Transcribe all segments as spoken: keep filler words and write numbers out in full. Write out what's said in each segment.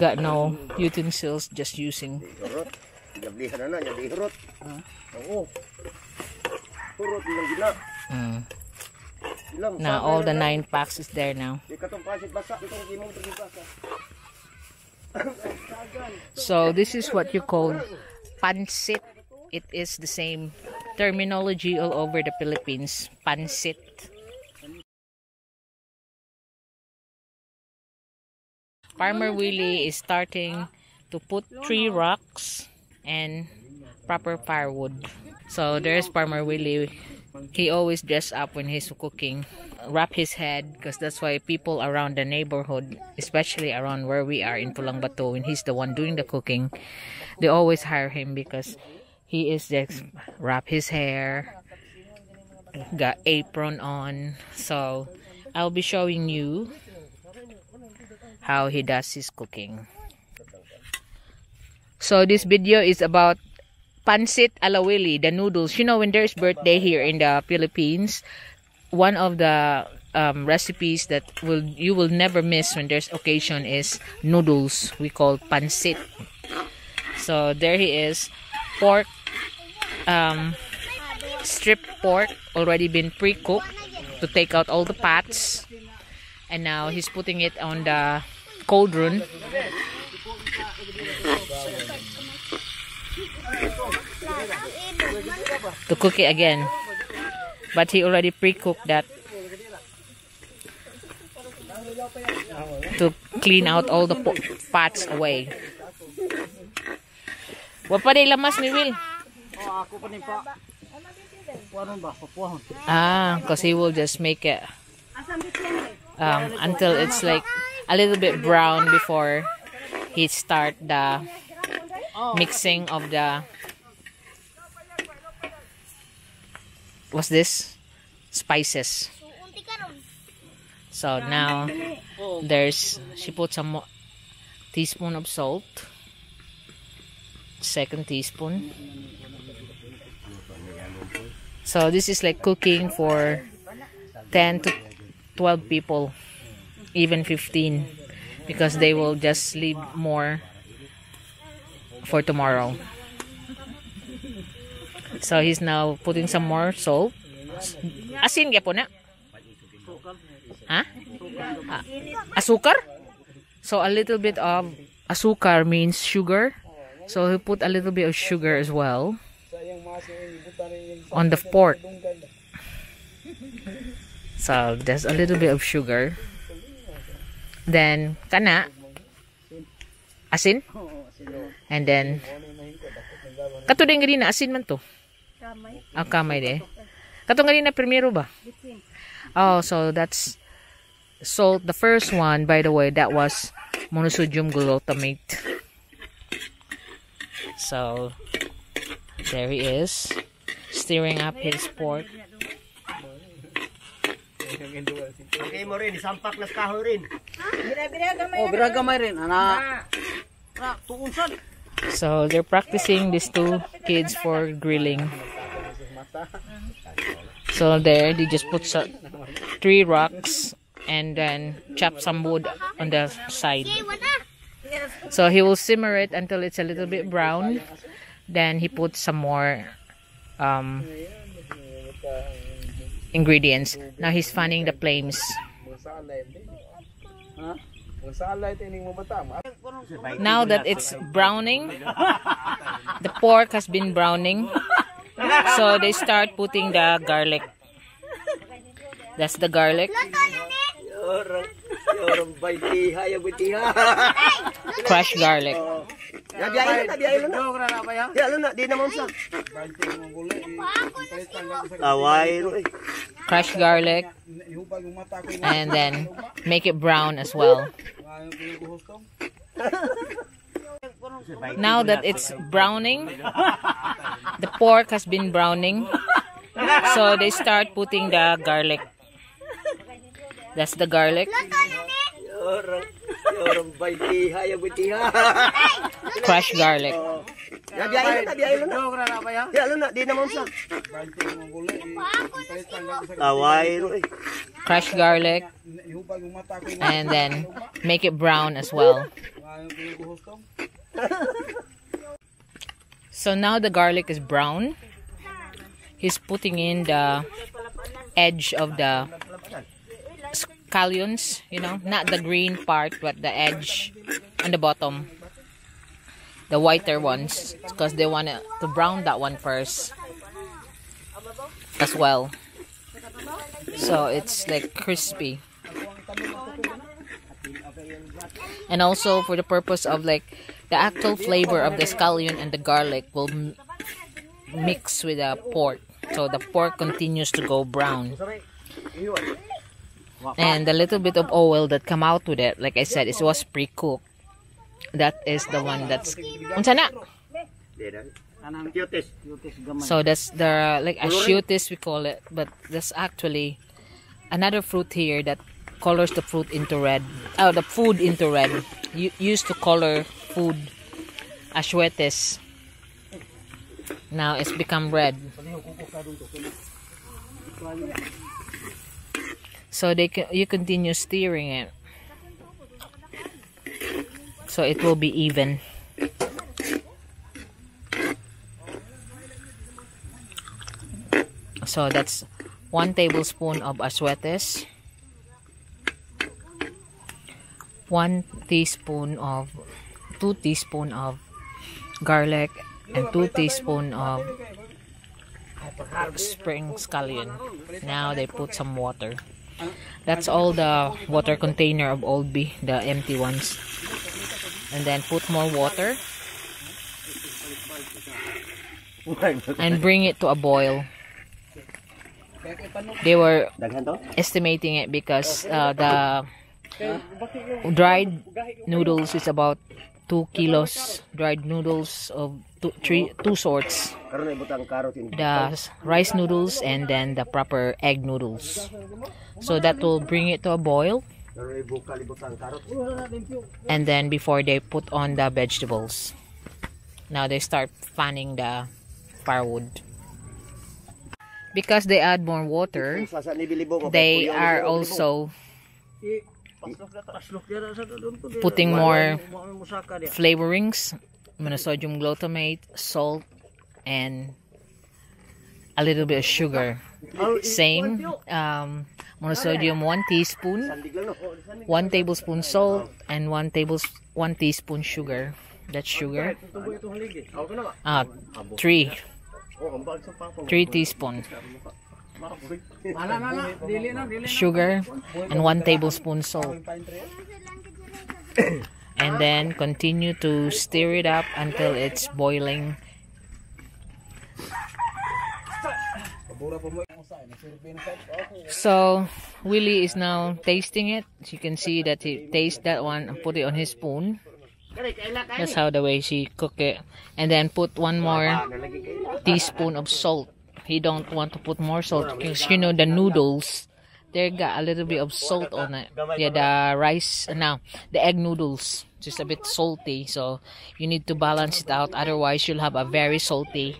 Got no utensils, just using. Mm. Now all the nine packs is there now. So this is what you call pancit. It is the same terminology all over the Philippines. Pancit. Farmer Willie is starting to put three rocks and proper firewood. So there's Farmer Willie. He always dress up when he's cooking, wrap his head, because that's why people around the neighborhood, especially around where we are in Pulangbato, when he's the one doing the cooking, they always hire him because he is just wrap his hair, got apron on. So I'll be showing you how he does his cooking. So this video is about pancit alawili, the noodles. You know, when there's birthday here in the Philippines, one of the um, recipes that will you will never miss when there's occasion is noodles. We call pancit. So there he is, pork, um, stripped pork, already been pre-cooked to take out all the fats, and now he's putting it on the cauldron. To cook it again, but he already pre-cooked that to clean out all the parts away. What pa rin lamas ni Will? Ah, because he will just make it um, until it's like a little bit brown before he start the mixing of the, what's this, spices. So now there's, she put some teaspoon of salt, second teaspoon. So this is like cooking for ten to twelve people, even fifteen, because they will just leave more for tomorrow. So he's now putting some more salt. Asin kaya po na? Huh? Asukar? So a little bit of asukar means sugar. So he put a little bit of sugar as well on the pork. So there's a little bit of sugar. Then kana asin. And then kato din gani na asin man to. Oh, kamay de. Kato gani na primero ba? Oh, so that's salt. The first one, by the way, that was monosodium glutamate. So there he is, stirring up his pork. Okay mo rin, sampak na kahoy rin. Oh, biragamay rin, ana. So they're practicing, these two kids, for grilling. So there they just put three rocks and then chop some wood on the side. So he will simmer it until it's a little bit brown. Then he puts some more um, ingredients. Now he's fanning the flames. Now that it's browning, the pork has been browning, so they start putting the garlic. That's the garlic. Crushed garlic. Crushed garlic, and then make it brown as well. Now that it's browning, the pork has been browning, so they start putting the garlic. That's the garlic. Crushed garlic. crushed garlic, and then make it brown as well. So now the garlic is brown. He's putting in the edge of the scallions, you know, not the green part, but the edge on the bottom, the whiter ones, because they want to brown that one first as well, so it's like crispy. And also for the purpose of like the actual flavor of the scallion and the garlic will m mix with the pork, so the pork continues to go brown. And the little bit of oil that come out with it, like I said, it was pre-cooked. That is the one that's unsana. So that's the like achuete we call it, but that's actually another fruit here that colors the fruit into red. Oh, the food into red. You used to color food achuetes. Now it's become red. So they can, you continue stirring it, so it will be even. So that's one tablespoon of achuetes, one teaspoon of, two teaspoon of garlic, and two teaspoon of spring scallion. Now they put some water. That's all the water container of Old B, the empty ones. And then put more water and bring it to a boil. They were estimating it because uh, the dried noodles is about two kilos, dried noodles of two, three, two sorts, the rice noodles and then the proper egg noodles. So that will bring it to a boil, and then before they put on the vegetables. Now they start fanning the firewood. Because they add more water, they are also putting more flavorings, monosodium glutamate, salt, and a little bit of sugar. Same, um, monosodium one teaspoon, one tablespoon salt, and one tablespoon one teaspoon sugar. That's sugar. Ah, three, three teaspoons. Sugar and one tablespoon salt, and then continue to stir it up until it's boiling. So Willie is now tasting it. You can see that he tastes that one and put it on his spoon. That's how the way she cook it. And then put one more teaspoon of salt. He don't want to put more salt because, you know, the noodles, they got a little bit of salt on it. Yeah, the rice, now the egg noodles, just a bit salty. So you need to balance it out. Otherwise, you'll have a very salty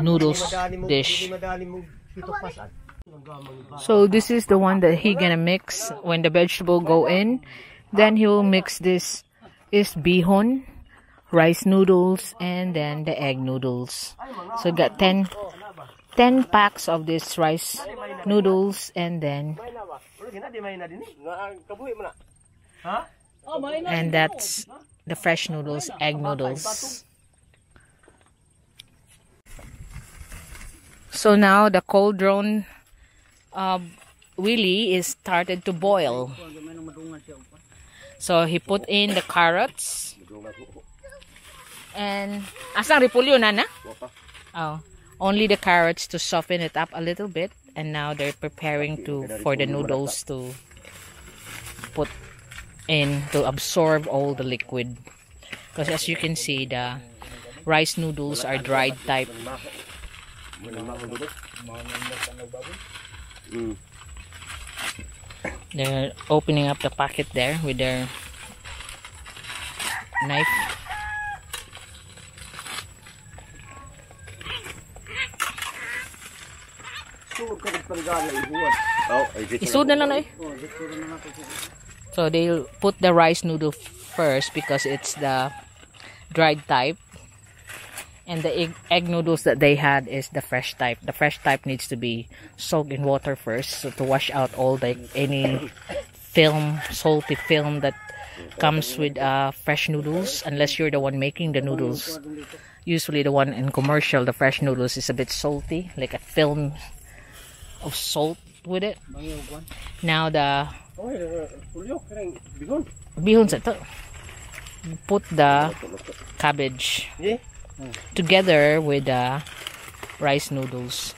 noodles dish. So this is the one that he gonna mix when the vegetable go in. Then he will mix this is bihon, rice noodles, and then the egg noodles. So got ten, ten packs of this rice noodles, and then and that's the fresh noodles, egg noodles. So now the cauldron uh, Willy is started to boil. So he put in the carrots. And asang repolyo na na? Oh, only the carrots to soften it up a little bit, and now they're preparing to for the noodles to put in to absorb all the liquid. Because as you can see, the rice noodles are dried type. Mm. They're opening up the packet there with their knife. Isud na lang eh. So they'll put the rice noodle first because it's the dried type, and the egg, egg noodles that they had is the fresh type. The fresh type needs to be soaked in water first, so to wash out all the any film, salty film that comes with uh, fresh noodles, unless you're the one making the noodles. Usually the one in commercial, the fresh noodles is a bit salty, like a film of salt with it. Now the bihon set, put the cabbage together with the rice noodles.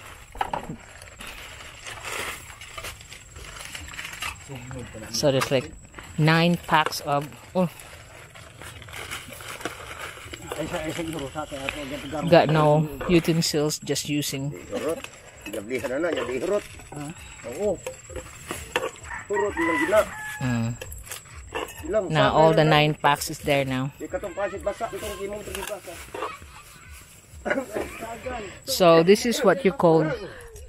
So there's like nine packs of oh, got no utensils, just using mm. Now all the nine packs is there now. So this is what you call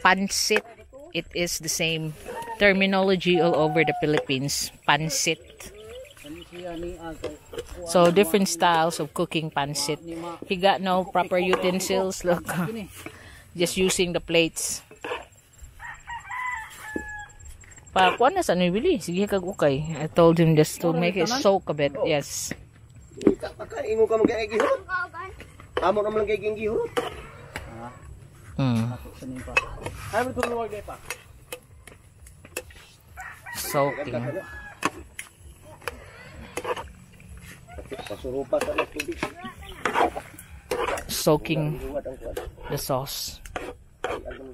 pancit. It is the same terminology all over the Philippines, pancit. So different styles of cooking pancit. He got no proper utensils, look. Just using the plates. Pa kuan na sa ni Billy, sige kag ukay. I told him just to make it soak a bit. Yes. Mm. Soaking. Soaking the sauce. Mm.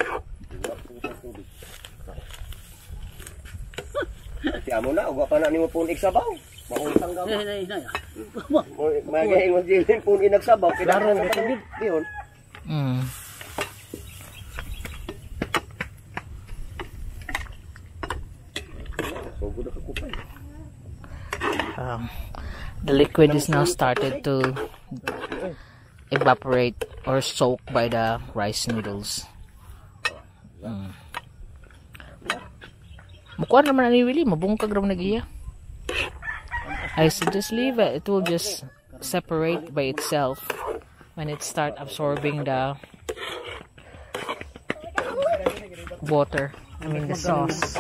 Um, the liquid is now started to evaporate or soak by the rice noodles. Mm. I should just leave it. It will just separate by itself when it starts absorbing the water. I mean the sauce.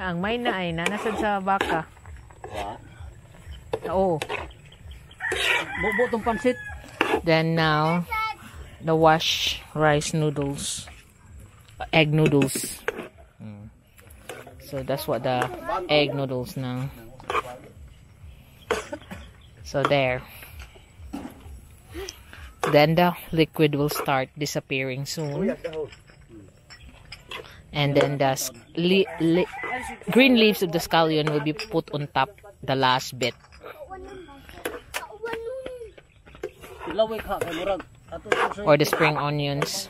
Ang may na ay nanasad sa baka. Oh. Bubutong pansit. Then now the wash rice noodles, egg noodles. Mm. So that's what the egg noodles now. So there. Then the liquid will start disappearing soon. And then the le le green leaves of the scallion will be put on top, the last bit. Or the spring onions.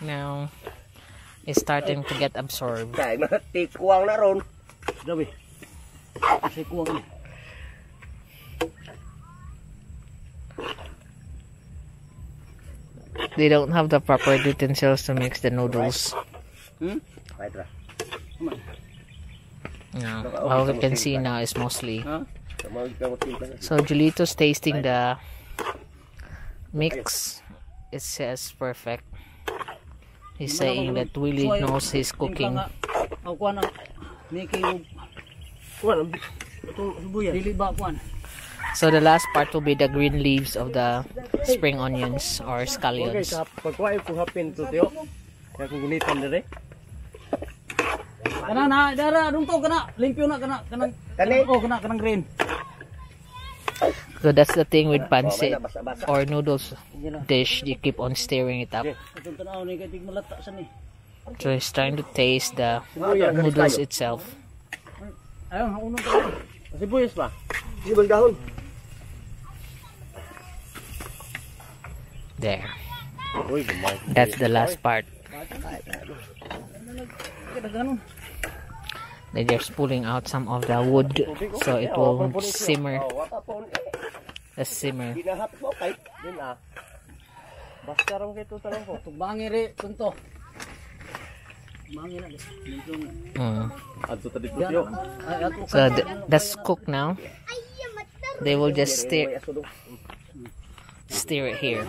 Now, it's starting to get absorbed. They don't have the proper utensils to mix the noodles. Hmm? No, all you can see now is mostly. So Julito's tasting the mix. It says perfect. He's saying that Willie knows his cooking. So the last part will be the green leaves of the spring onions or scallions. Kana na dara dungto kana limpyo na kana kanang oh kana kanang green. So that's the thing with pancit or noodles dish, you keep on stirring it up. So it's trying to taste the noodles itself. There. That's the last part. They're just pulling out some of the wood so it will simmer. Let's simmer. Basta raw kay tutalon ko. Tugbangi re tunto. Mangina guys. Ah. Adto tadi tutyo. So that's cooked now. They will just stir stir it here.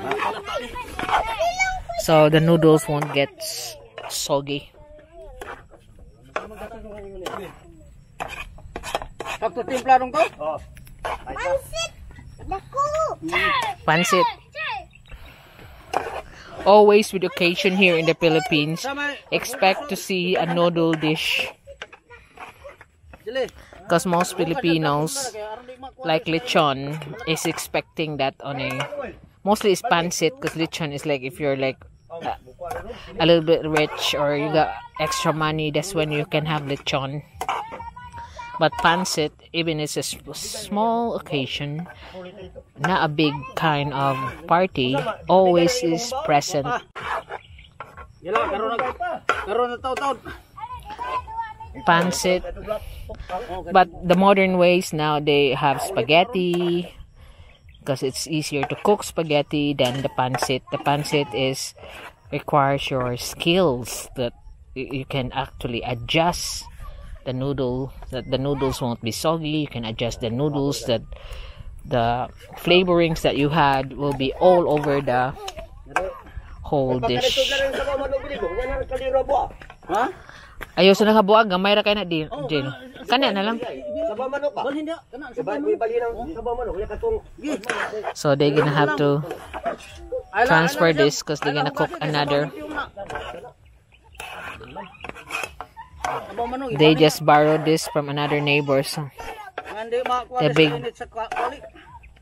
So the noodles won't get soggy. Tapos timpla nung to? Oh. Pancit. Pancit. Always with occasion here in the Philippines, expect to see a noodle dish. Because most Filipinos, like lechon, is expecting that on a... Mostly it's pancit, because lechon is like if you're like uh, a little bit rich or you got extra money, that's when you can have lechon. But pancit, even it's a small occasion, not a big kind of party, always is present. Pancit. But the modern ways now, they have spaghetti, because it's easier to cook spaghetti than the pancit. The pancit is requires your skills that you can actually adjust. The noodle that the noodles won't be soggy. You can adjust the noodles that the flavorings that you had will be all over the whole dish. Ayo sa nakabuag gamay ra kay na din. Kana na lang. So they're gonna have to transfer this because they're gonna cook another. They just borrowed this from another neighbor, so the big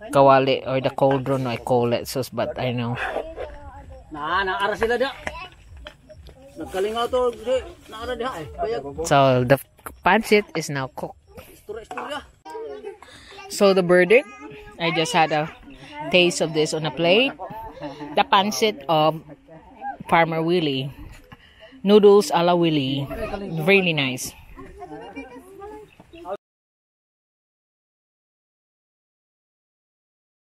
kawali or the cauldron I call it, so but I know. So the pancit is now cooked. So the verdict, I just had a taste of this on a plate. The pancit of Farmer Willie. Noodles alawili, really nice.